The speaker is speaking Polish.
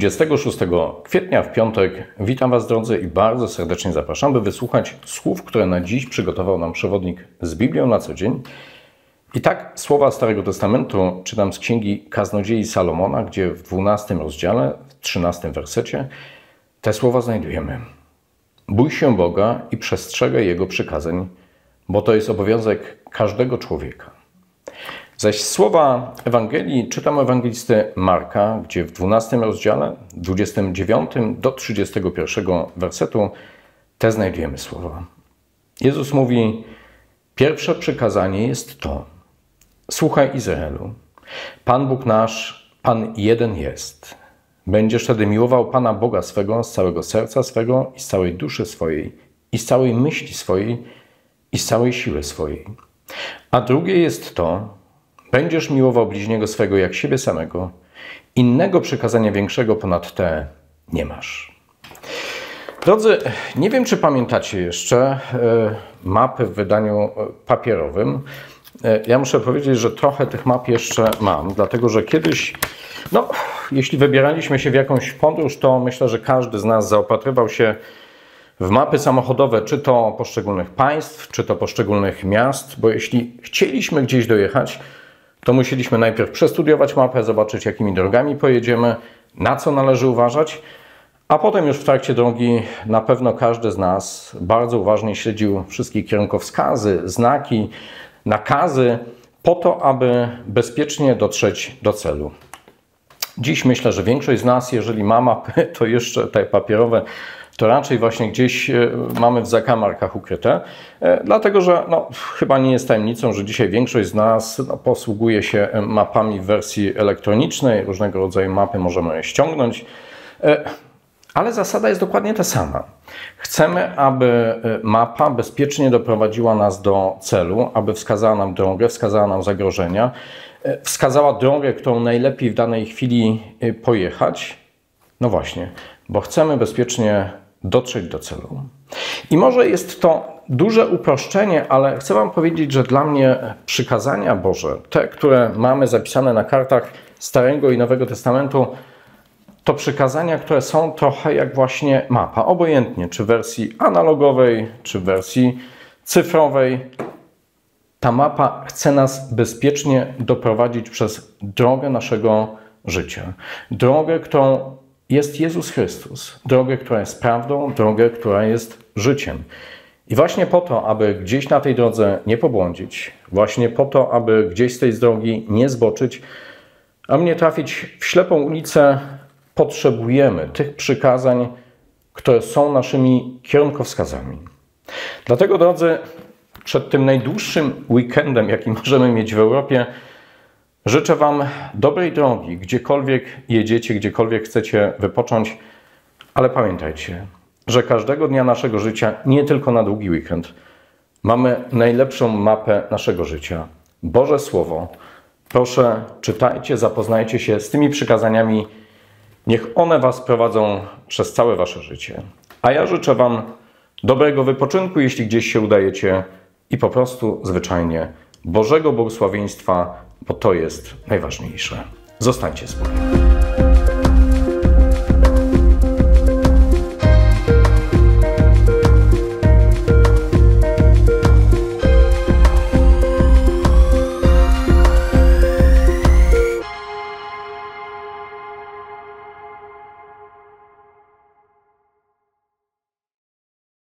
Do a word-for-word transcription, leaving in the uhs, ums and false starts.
dwudziestego szóstego kwietnia w piątek. Witam Was, drodzy, i bardzo serdecznie zapraszam, by wysłuchać słów, które na dziś przygotował nam przewodnik z Biblią na co dzień. I tak słowa Starego Testamentu czytam z Księgi Kaznodziei Salomona, gdzie w dwunastym rozdziale, w trzynastym wersecie te słowa znajdujemy. Bój się Boga i przestrzegaj Jego przykazań, bo to jest obowiązek każdego człowieka. Zaś słowa Ewangelii czytam Ewangelisty Marka, gdzie w dwunastym rozdziale, dwudziestym dziewiątym do trzydziestego pierwszego wersetu te znajdujemy słowa. Jezus mówi: pierwsze przykazanie jest to: słuchaj, Izraelu, Pan Bóg nasz, Pan jeden jest. Będziesz wtedy miłował Pana Boga swego z całego serca swego i z całej duszy swojej i z całej myśli swojej i z całej siły swojej. A drugie jest to: będziesz miłował bliźniego swego jak siebie samego. Innego przykazania większego ponad te nie masz. Drodzy, nie wiem, czy pamiętacie jeszcze mapy w wydaniu papierowym. Ja muszę powiedzieć, że trochę tych map jeszcze mam, dlatego że kiedyś, no, jeśli wybieraliśmy się w jakąś podróż, to myślę, że każdy z nas zaopatrywał się w mapy samochodowe, czy to poszczególnych państw, czy to poszczególnych miast, bo jeśli chcieliśmy gdzieś dojechać, to musieliśmy najpierw przestudiować mapę, zobaczyć, jakimi drogami pojedziemy, na co należy uważać, a potem już w trakcie drogi na pewno każdy z nas bardzo uważnie śledził wszystkie kierunkowskazy, znaki, nakazy po to, aby bezpiecznie dotrzeć do celu. Dziś myślę, że większość z nas, jeżeli ma mapy, to jeszcze te papierowe, to raczej właśnie gdzieś mamy w zakamarkach ukryte, dlatego że no, chyba nie jest tajemnicą, że dzisiaj większość z nas no, posługuje się mapami w wersji elektronicznej, różnego rodzaju mapy możemy je ściągnąć, ale zasada jest dokładnie ta sama. Chcemy, aby mapa bezpiecznie doprowadziła nas do celu, aby wskazała nam drogę, wskazała nam zagrożenia, wskazała drogę, którą najlepiej w danej chwili pojechać. No właśnie, bo chcemy bezpiecznie dotrzeć do celu. I może jest to duże uproszczenie, ale chcę Wam powiedzieć, że dla mnie przykazania Boże, te, które mamy zapisane na kartach Starego i Nowego Testamentu, to przykazania, które są trochę jak właśnie mapa, obojętnie czy w wersji analogowej, czy w wersji cyfrowej. Ta mapa chce nas bezpiecznie doprowadzić przez drogę naszego życia. Drogę, którą jest Jezus Chrystus. Drogę, która jest prawdą, drogę, która jest życiem. I właśnie po to, aby gdzieś na tej drodze nie pobłądzić, właśnie po to, aby gdzieś z tej drogi nie zboczyć, a nie trafić w ślepą ulicę, potrzebujemy tych przykazań, które są naszymi kierunkowskazami. Dlatego, drodzy, przed tym najdłuższym weekendem, jaki możemy mieć w Europie, życzę Wam dobrej drogi, gdziekolwiek jedziecie, gdziekolwiek chcecie wypocząć, ale pamiętajcie, że każdego dnia naszego życia, nie tylko na długi weekend, mamy najlepszą mapę naszego życia. Boże Słowo, proszę, czytajcie, zapoznajcie się z tymi przykazaniami, niech one Was prowadzą przez całe Wasze życie. A ja życzę Wam dobrego wypoczynku, jeśli gdzieś się udajecie, i po prostu zwyczajnie Bożego błogosławieństwa, bo to jest najważniejsze. Zostańcie z Bogiem.